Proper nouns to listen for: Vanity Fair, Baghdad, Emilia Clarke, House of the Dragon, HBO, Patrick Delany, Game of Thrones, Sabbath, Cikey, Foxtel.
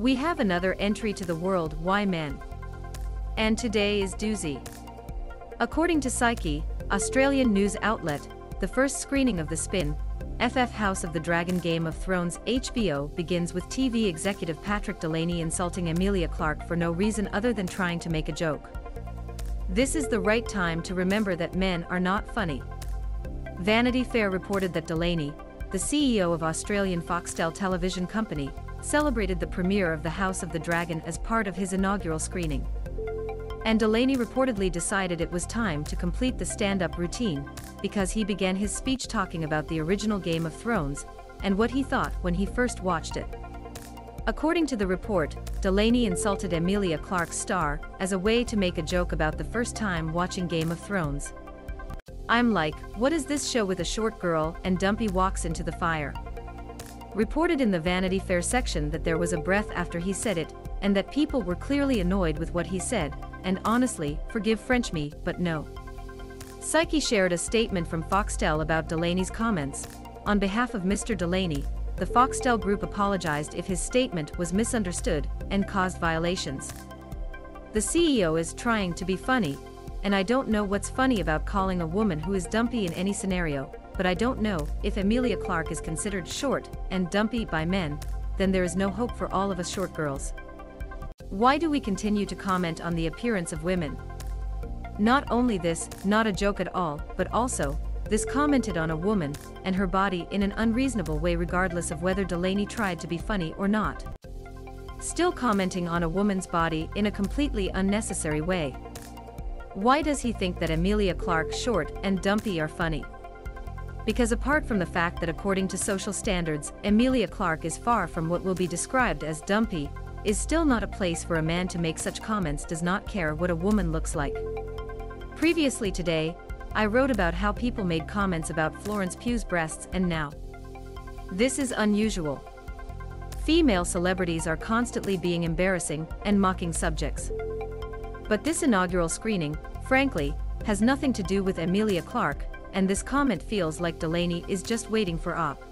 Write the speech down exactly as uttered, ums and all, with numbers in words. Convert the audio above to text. We have another entry to the world why men. And today is doozy. According to Cikey, Australian news outlet, the first screening of the spin-off House of the Dragon Game of Thrones H B O begins with T V executive Patrick Delany insulting Emilia Clarke for no reason other than trying to make a joke. This is the right time to remember that men are not funny. Vanity Fair reported that Delany, the C E O of Australian Foxtel television company, celebrated the premiere of the House of the Dragon as part of his inaugural screening. And Delany reportedly decided it was time to complete the stand-up routine, because he began his speech talking about the original Game of Thrones, and what he thought when he first watched it. According to the report, Delany insulted Emilia Clarke's star, as a way to make a joke about the first time watching Game of Thrones. "I'm like, what is this show with a short girl and Dumpy walks into the fire?" Reported in the Vanity Fair section that there was a breath after he said it, and that people were clearly annoyed with what he said, and honestly, forgive French me, but no. Cikey shared a statement from Foxtel about Delany's comments. On behalf of Mister Delany, the Foxtel group apologized if his statement was misunderstood and caused violations. "The C E O is trying to be funny, and I don't know what's funny about calling a woman who is dumpy in any scenario, but I don't know, if Emilia Clarke is considered short and dumpy by men, then there is no hope for all of us short girls. Why do we continue to comment on the appearance of women? Not only this, not a joke at all, but also, this commented on a woman and her body in an unreasonable way regardless of whether Delany tried to be funny or not. Still commenting on a woman's body in a completely unnecessary way. Why does he think that Emilia Clarke short and dumpy are funny? Because apart from the fact that according to social standards, Emilia Clarke is far from what will be described as dumpy, is still not a place for a man to make such comments does not care what a woman looks like. Previously today, I wrote about how people made comments about Florence Pugh's breasts and now. This is unusual. Female celebrities are constantly being embarrassing and mocking subjects. But this inaugural screening, frankly, has nothing to do with Emilia Clarke, and this comment feels like Delany is just waiting for op.